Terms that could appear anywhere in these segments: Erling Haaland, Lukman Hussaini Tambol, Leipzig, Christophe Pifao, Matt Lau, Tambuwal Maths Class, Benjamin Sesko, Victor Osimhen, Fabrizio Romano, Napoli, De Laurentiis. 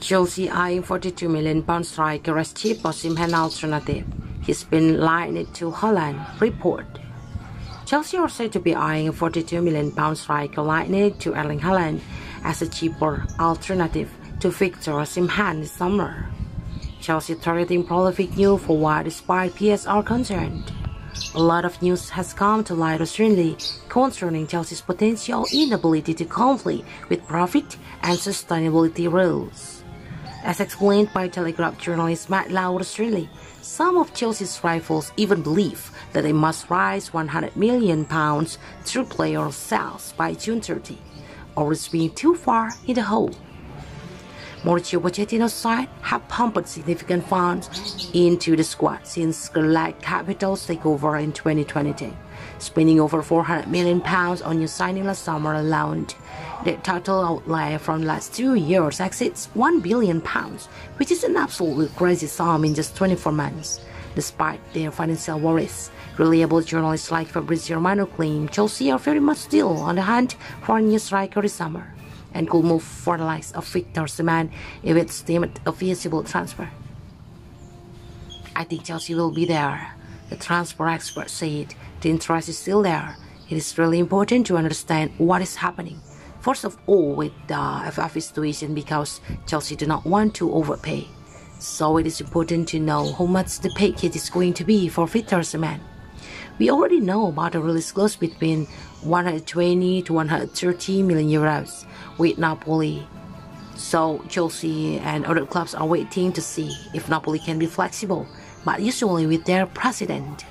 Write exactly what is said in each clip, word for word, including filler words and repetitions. Chelsea eyeing forty-two million pound striker as cheap Osimhen alternative. He's been likened to Haaland, report. Chelsea are said to be eyeing a forty-two million pound striker likened to Erling Haaland as a cheaper alternative to Victor Osimhen this summer. Chelsea targeting prolific new forward despite P S are concerned. A lot of news has come to light recently concerning Chelsea's potential inability to comply with profit and sustainability rules. As explained by Telegraph journalist Matt Lau recently, some of Chelsea's rivals even believe that they must raise one hundred million pounds through player sales by June thirtieth, or it's being too far in the hole. Mauricio Pochettino's side have pumped significant funds into the squad since Galactic Capital's takeover in twenty twenty-two, spending over four hundred million pounds on new signing last summer alone. The total outlay from the last two years exceeds one billion pounds, which is an absolutely crazy sum in just twenty-four months. Despite their financial worries, reliable journalists like Fabrizio Romano claim Chelsea are very much still on the hunt for a new striker this summer, and could move for the likes of Victor Osimhen if it's deemed a feasible transfer. I think Chelsea will be there, the transfer expert said. The interest is still there. It is really important to understand what is happening. First of all, with the F F situation, because Chelsea do not want to overpay. So it is important to know how much the package is going to be for Victor Osimhen. We already know about the release clause between one hundred twenty to one hundred thirty million euros with Napoli. So Chelsea and other clubs are waiting to see if Napoli can be flexible, but usually with their president,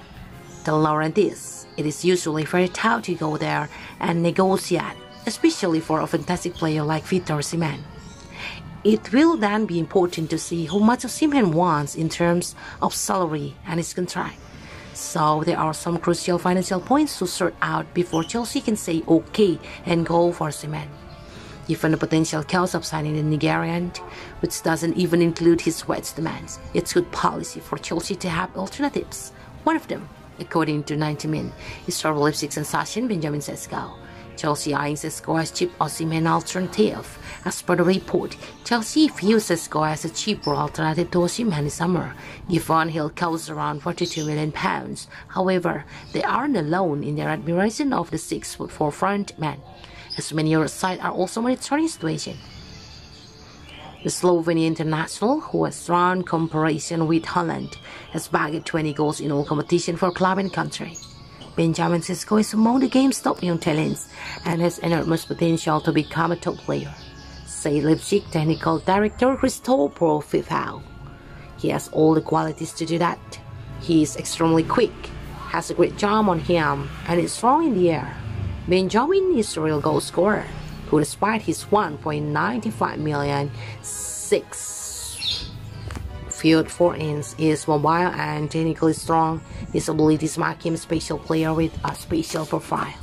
De Laurentiis, it is usually very tough to go there and negotiate, especially for a fantastic player like Victor Osimhen. It will then be important to see how much Osimhen wants in terms of salary and his contract. So there are some crucial financial points to sort out before Chelsea can say okay and go for Osimhen. Given the potential cost of signing the Nigerian, which doesn't even include his wage demands, it's good policy for Chelsea to have alternatives. One of them, according to ninety min, is former Leipzig sensation Benjamin Sesko. Chelsea eyeing Sesko as cheap Osimhen alternative. As per the report, Chelsea views Sesko as a cheaper alternative to Osimhen this summer, given he'll cost around forty-two million pounds. However, they aren't alone in their admiration of the six foot four front man, as many other sides are also monitoring the situation. The Slovenian international, who has drawn comparison with Haaland, has bagged twenty goals in all competitions for club and country. Benjamin Sesko is among the game's top young talents and has enormous potential to become a top player, said Leipzig technical director Christophe Pifao. He has all the qualities to do that. He is extremely quick, has a great jump on him, and is strong in the air. Benjamin is a real goal scorer, who despite his one point nine five million six feet four inches is mobile and technically strong. His abilities make him a special player with a special profile.